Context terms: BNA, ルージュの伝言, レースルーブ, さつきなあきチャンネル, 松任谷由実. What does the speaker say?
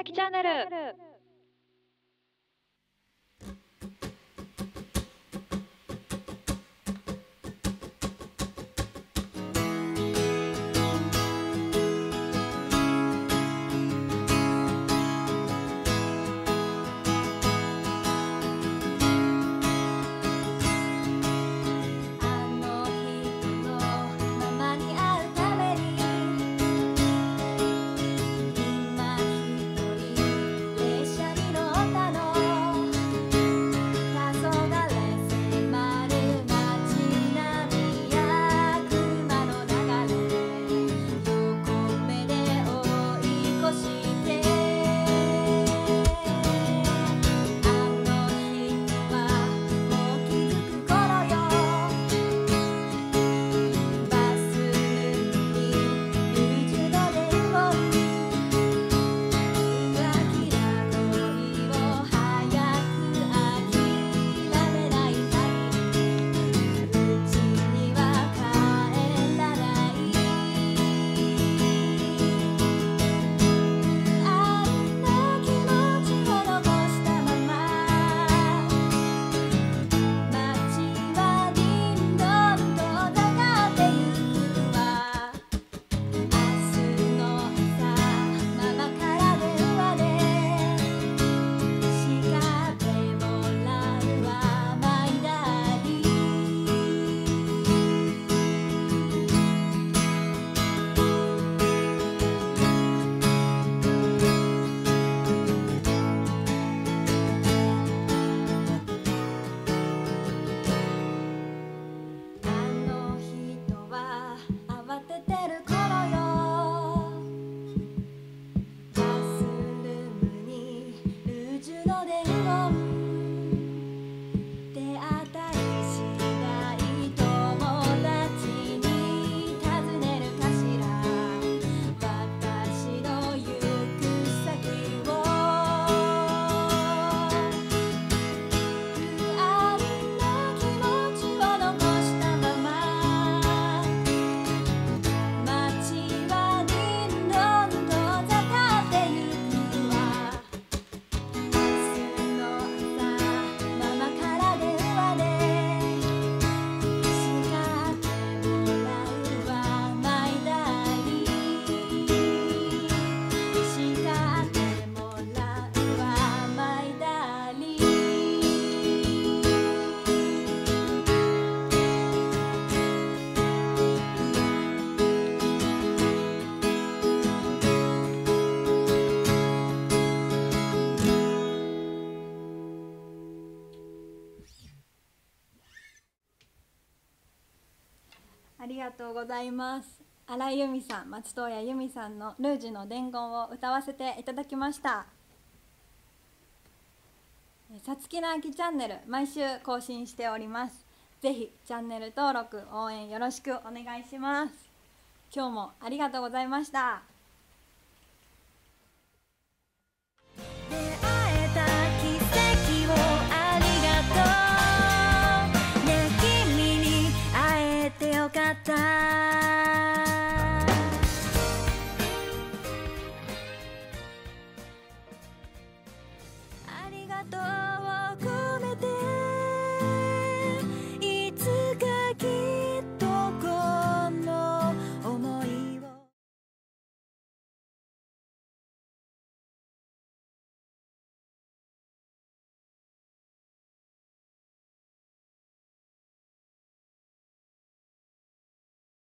あきチャンネル。ありがとうございます。荒井由実さん、松任谷由実さんのルージュの伝言を歌わせていただきました。さつきなあきチャンネル、毎週更新しております。ぜひチャンネル登録、応援よろしくお願いします。今日もありがとうございました。